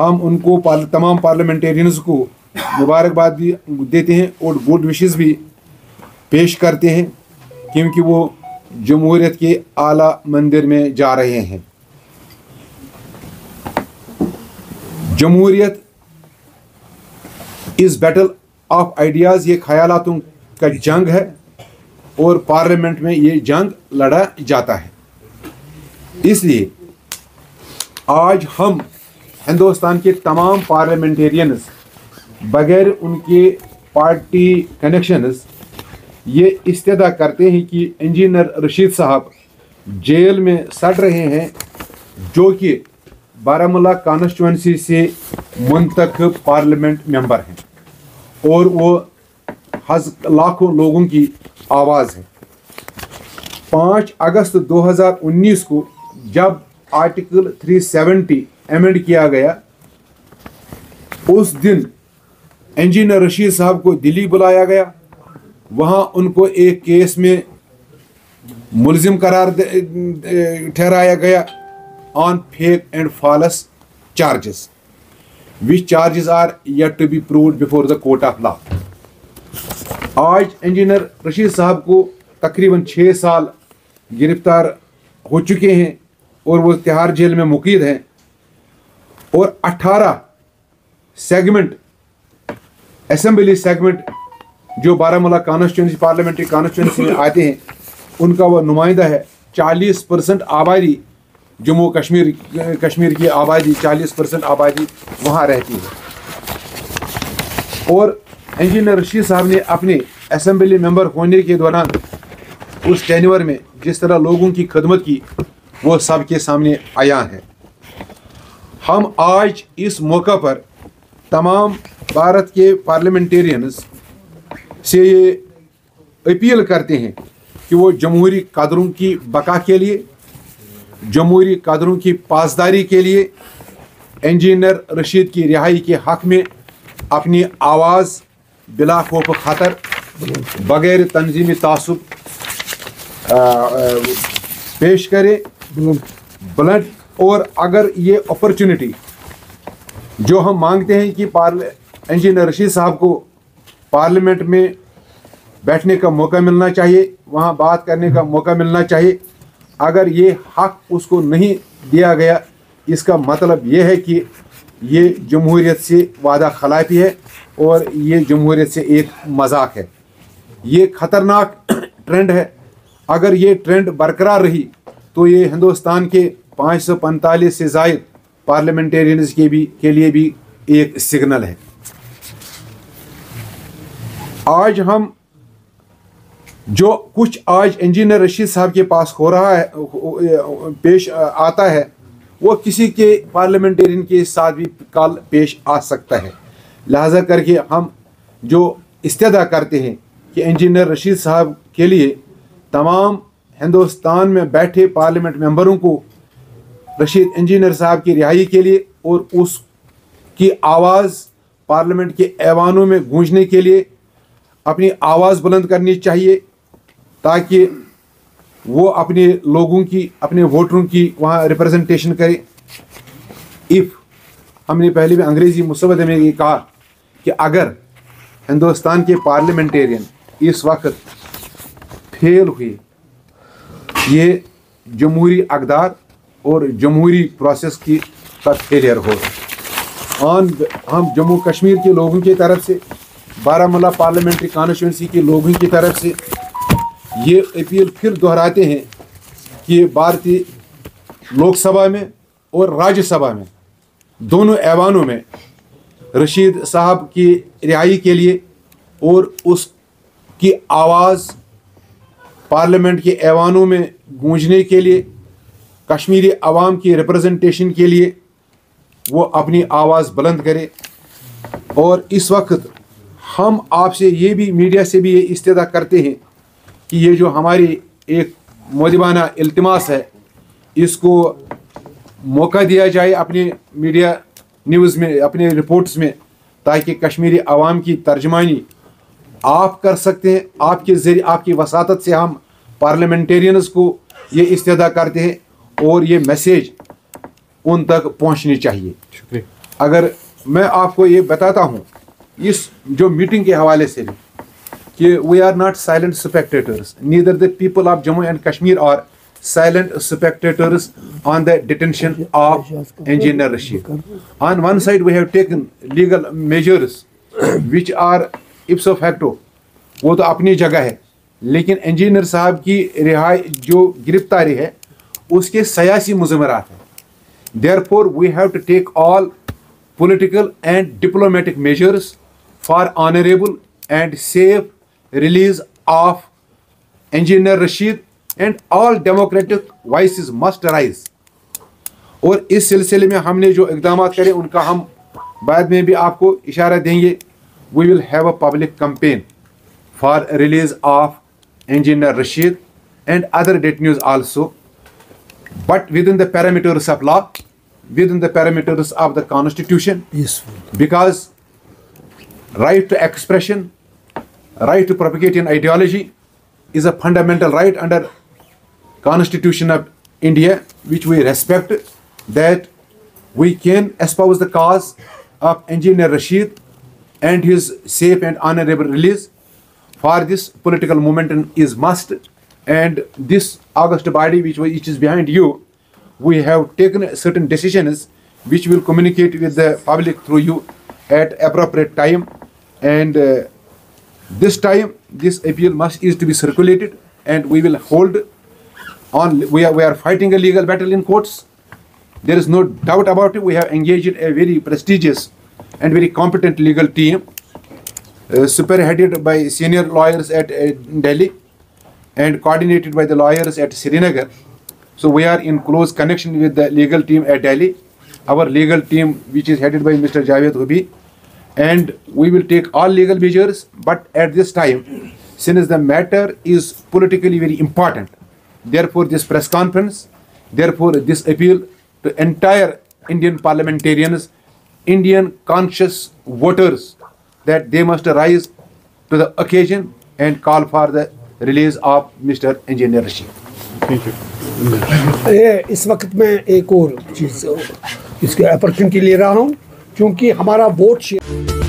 हम उनको तमाम पार्लियामेंटेरियंस को मुबारकबाद भी देते हैं और गुड विशेस भी पेश करते हैं क्योंकि वो जमहूरियत के आला मंदिर में जा रहे हैं। जमहूरियत इस बैटल ऑफ आइडियाज़, ये ख्यालातों का जंग है और पार्लियामेंट में ये जंग लड़ा जाता है। इसलिए आज हम हिंदुस्तान के तमाम पार्लियामेंटेरियंस बगैर उनके पार्टी कनेक्शंस ये इस्तदा करते हैं कि इंजीनियर रशीद साहब जेल में सड़ रहे हैं, जो कि बारामूला कॉन्स्टिट्यूंसी से मुंतखब पार्लियामेंट मेंबर हैं और वो लाखों लोगों की आवाज़ है। 5 अगस्त 2019 को जब आर्टिकल 370 एमेंड किया गया, उस दिन इंजीनियर रशीद साहब को दिल्ली बुलाया गया। वहाँ उनको एक केस में मुलजिम करार ठहराया गया on fake and false charges which charges are yet to be proved before the court of law. आज इंजीनियर रशीद साहब को तकरीबन 6 साल गिरफ्तार हो चुके हैं और वो तिहाड़ जेल में मुकीद हैं और 18 सेगमेंट असम्बली सेगमेंट जो बारामूला कॉन्स्टिट्यूंसी पार्लियामेंट्री कॉन्स्टिट्यूंसी में आते हैं उनका वह नुमाइंदा है। 40% आबादी जम्मू कश्मीर की आबादी 40% आबादी वहाँ रहती है और इंजीनियर रशीद साहब ने अपने असम्बली मेंबर होने के दौरान उस टेन्योर में जिस तरह लोगों की खिदमत की वो सबके सामने आया है। हम आज इस मौका पर तमाम भारत के पार्लियामेंटेरियंस से ये अपील करते हैं कि वो जमहूरी कदरों की बका के लिए, जमहूरी कदरों की पासदारी के लिए, इंजीनियर रशीद की रिहाई के हक़ में अपनी आवाज़ बिला खौफ ख़तर बग़ैर तंजीमी तासुब पेश करें ब्लंट। और अगर ये अपॉर्चुनिटी जो हम मांगते हैं कि इंजीनियर रशीद साहब को पार्लियामेंट में बैठने का मौका मिलना चाहिए, वहाँ बात करने का मौका मिलना चाहिए, अगर ये हक़ उसको नहीं दिया गया इसका मतलब ये है कि ये जमहूरियत से वादा खिलाफ़ी है और ये जमहूरियत से एक मजाक है। ये ख़तरनाक ट्रेंड है। अगर ये ट्रेंड बरकरार रही तो ये हिंदुस्तान के 545 से ज़ायद पार्लियामेंटेरियंस के लिए भी एक सिग्नल है। आज हम जो कुछ आज इंजीनियर रशीद साहब के पास हो रहा है पेश आता है वो किसी के पार्लियामेंटेरियन के साथ भी कल पेश आ सकता है। लिहाजा करके हम जो इस्तदा करते हैं कि इंजीनियर रशीद साहब के लिए तमाम हिंदुस्तान में बैठे पार्लियामेंट मेंबरों को रशीद इंजीनियर साहब की रिहाई के लिए और उसकी आवाज़ पार्लियामेंट के ऐवानों में गूंजने के लिए अपनी आवाज़ बुलंद करनी चाहिए ताकि वो अपने लोगों की, अपने वोटरों की वहाँ रिप्रेजेंटेशन करे। इफ़ हमने पहले भी अंग्रेज़ी मुसवदे में ये कहा कि अगर हिंदुस्तान के पार्लियामेंटेरियन इस वक्त फेल हुए, ये जमहूरी अकदार और जमहूरी प्रोसेस की का फेलियर हो। हम जम्मू कश्मीर के लोगों की तरफ से, बारामूला पार्लियामेंट्री कॉन्स्टिट्यूंसी के लोगों की तरफ से ये अपील फिर दोहराते हैं कि भारतीय लोकसभा में और राज्यसभा में दोनों ऐवानों में रशीद साहब की रिहाई के लिए और उसकी आवाज़ पार्लियामेंट के ऐवानों में गूंजने के लिए, कश्मीरी आवाम की रिप्रेजेंटेशन के लिए वो अपनी आवाज़ बुलंद करे। और इस वक्त हम आपसे ये भी, मीडिया से भी ये इस्तदा करते हैं कि ये जो हमारी एक मौजबाना इल्तिमास है इसको मौका दिया जाए अपने मीडिया न्यूज़ में, अपने रिपोर्ट्स में, ताकि कश्मीरी आवाम की तर्जमानी आप कर सकते हैं। आपके ज़रिए, आपकी वसातत से हम पार्लियामेंटेरियंस को ये इस्तदा करते हैं और ये मैसेज उन तक पहुँचनी चाहिए। शुक्रिया। अगर मैं आपको ये बताता हूँ इस जो मीटिंग के हवाले से कि we are not silent spectators, neither the people of Jammu and Kashmir are silent spectators on the detention of Engineer Rashid. On one side we have taken legal measures which are ipso facto, वो तो अपनी जगह है, लेकिन engineer साहब की रिहाई जो गिरफ्तारी है उसके सियासी मुजमरात हैं. Therefore we have to take all political and diplomatic measures for honorable and safe release of Engineer Rashid and all democratic voices must rise. और इस सिलसिले में हमने जो इकदाम करे उनका हम बाद में भी आपको इशारा देंगे. We will have a public campaign for release of Engineer Rashid and other detainees also, but within the parameters of law, within the parameters of the constitution. Yes. Because right to expression, right to propagate an ideology is a fundamental right under Constitution of India, which we respect, that we can espouse the cause of Engineer Rashid and his safe and honorable release. For this, political momentum is must, and this august body which is behind you, we have taken certain decisions which will communicate with the public through you at appropriate time. And this time this appeal is to be circulated, and we will hold on. We are fighting a legal battle in courts, there is no doubt about it. We have engaged a very prestigious and very competent legal team superheaded by senior lawyers at Delhi and coordinated by the lawyers at Srinagar. So we are in close connection with the legal team at Delhi, our legal team which is headed by Mr. Javed Hubi, and we will take all legal measures. But at this time, since the matter is politically very important, therefore this press conference, therefore this appeal to entire Indian parliamentarians, Indian conscious voters, that they must rise to the occasion and call for the release of Mr. Engineer Rashid. Thank you. इस वक्त मैं एक और चीज़ इसके opportunity ले रहा हूँ, क्योंकि हमारा वोट